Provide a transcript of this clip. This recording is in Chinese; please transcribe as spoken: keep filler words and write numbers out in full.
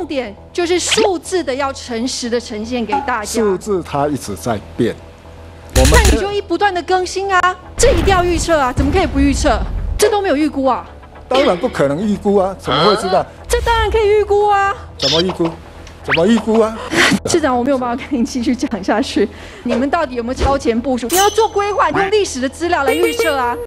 重点就是数字的要诚实的呈现给大家。数字它一直在变，我们那你就一不断的更新啊，这一定要预测啊，怎么可以不预测？这都没有预估啊？当然不可能预估啊，怎么会知道？啊、这当然可以预估啊。怎么预估？怎么预估啊？市长，我没有办法跟你继续讲下去。你们到底有没有超前部署？你要做规划，用历史的资料来预测啊。